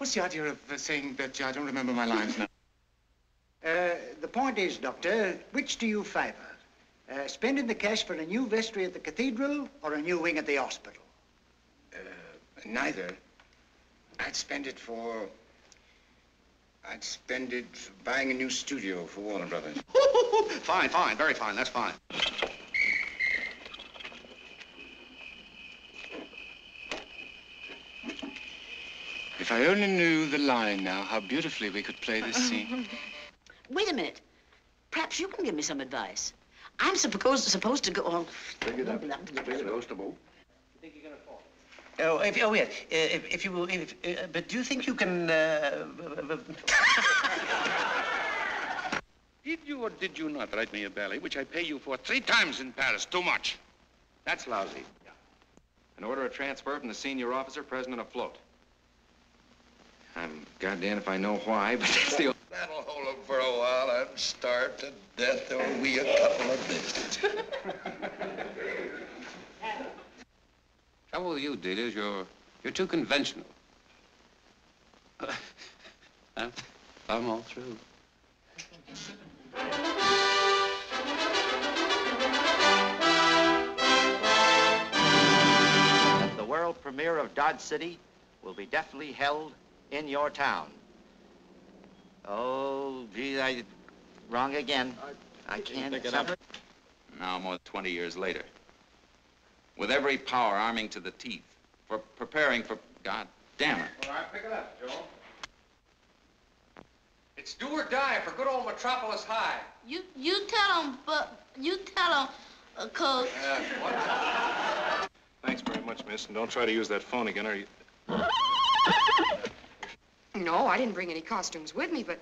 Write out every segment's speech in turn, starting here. What's the idea of saying that I don't remember my lines now? The point is, Doctor, which do you favor? Spending the cash for a new vestry at the cathedral or a new wing at the hospital? Neither. I'd spend it for buying a new studio for Warner Brothers. Fine, fine, very fine, that's fine. If I only knew the line now, how beautifully we could play this scene. Wait a minute. Perhaps you can give me some advice. I'm supposed to go on. Take it up. You think you're going to fall? But do you think you can? Did you or did you not write me a ballet, which I pay you for 3 times in Paris? Too much. That's lousy. Yeah. An order of transfer from the senior officer, president of float. I'm goddamn if I know why, but that's the. That'll hold up for a while. I'm starved to death. There'll be a couple of biscuits. Trouble with you, Delia, is you're too conventional. I'm all through. The world premiere of Dodge City will be definitely held in your town. Oh, gee, wrong again. I can't pick it up. Now, more than 20 years later. With every power arming to the teeth, for preparing for, God damn it. All right, pick it up, Joe. It's do or die for good old Metropolis High. You tell him, but you tell him, Coach. What? Thanks very much, miss, and don't try to use that phone again, or you... No, I didn't bring any costumes with me, but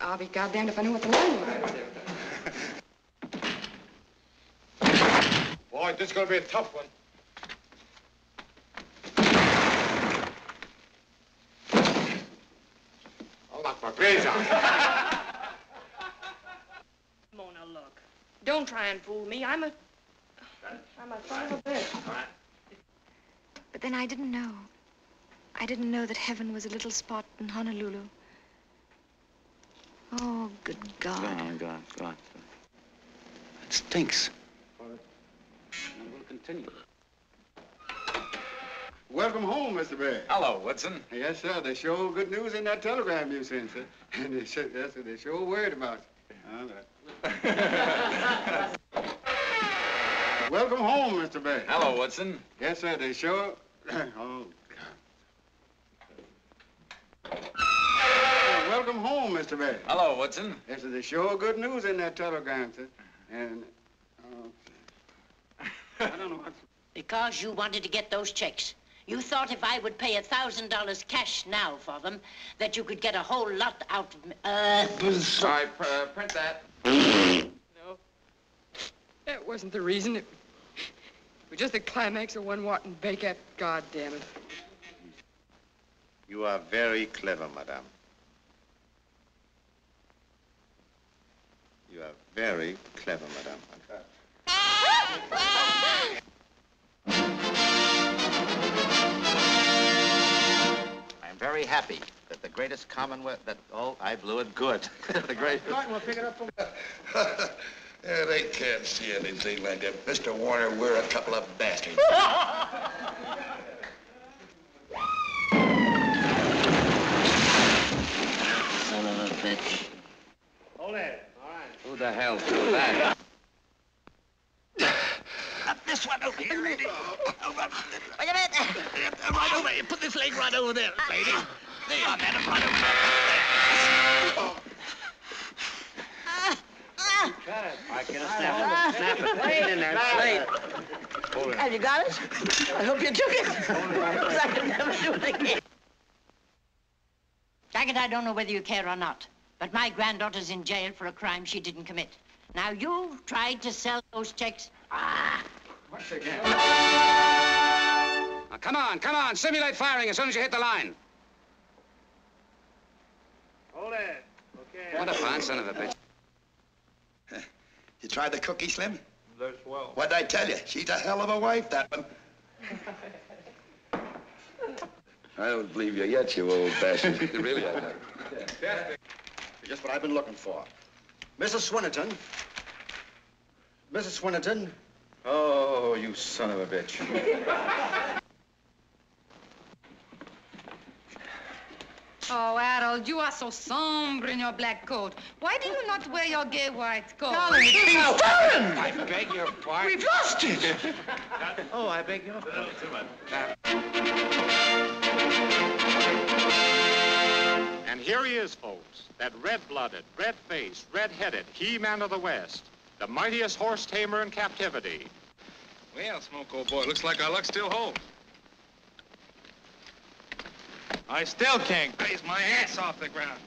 I'll be goddamned if I know what the line was. Boy, this is going to be a tough one. I'll knock my brains out. Mona, look. Don't try and fool me. I'm a son of a bitch. All right. But then I didn't know. I didn't know that heaven was a little spot in Honolulu. Oh, good God. Go on. That stinks. Continue. Welcome home, Mr. Bear. Hello, Watson. Yes, sir. They sure good news in that telegram you sent, sir. And they sure worried about you. Welcome home, Mr. Bear. Hello, Watson. Yes, sir. They sure. Oh, God. Welcome home, Mr. Bear. Hello, Watson. Yes, sir. They sure good news in that telegram, sir. And. I don't know what... Because you wanted to get those checks. You thought if I would pay $1,000 cash now for them, that you could get a whole lot out of me. Sorry, print that. No. That wasn't the reason. It was just the climax of one Watson Baker. God damn it. You are very clever, madame. You are very clever, madame. I'm very happy that the greatest commonwealth that oh, I blew it good. The greatest. We'll pick it up from... Yeah, they can't see anything like that. Mr. Warner, we're a couple of bastards. Son of a bitch. Hold it. All right. Who the hell threw that? This one over here, lady. Over. Wait a minute. Right over here. Put this leg right over there, lady. There you are, madam. Right over there. Oh. Cut it. I can't snap it. Snap it. Plate in there. Plate. Hold it. Have you got it? I hope you took it. Because I can never do it again. Daggett, I don't know whether you care or not, but my granddaughter's in jail for a crime she didn't commit. Now, you've tried to sell those checks. Ah! Once again. Now, come on. Simulate firing as soon as you hit the line. Hold it. Okay. What a fine son of a bitch. You tried the cookie, Slim? They're swell. What'd I tell you? She's a hell of a wife, that one. I don't believe you yet, you old bastard. Really, I don't. Yeah. Just what I've been looking for. Mrs. Swinnerton. Mrs. Swinnerton. Oh, you son of a bitch. Oh, Harold, you are so somber in your black coat. Why do you not wear your gay white coat? Darling, it's been stolen! I beg your pardon. We've lost it! Oh, I beg your pardon. And here he is, folks. That red-blooded, red-faced, red-headed he-man of the West. The mightiest horse tamer in captivity. Well, Smoke, old boy, looks like our luck still holds. I still can't raise my ass off the ground.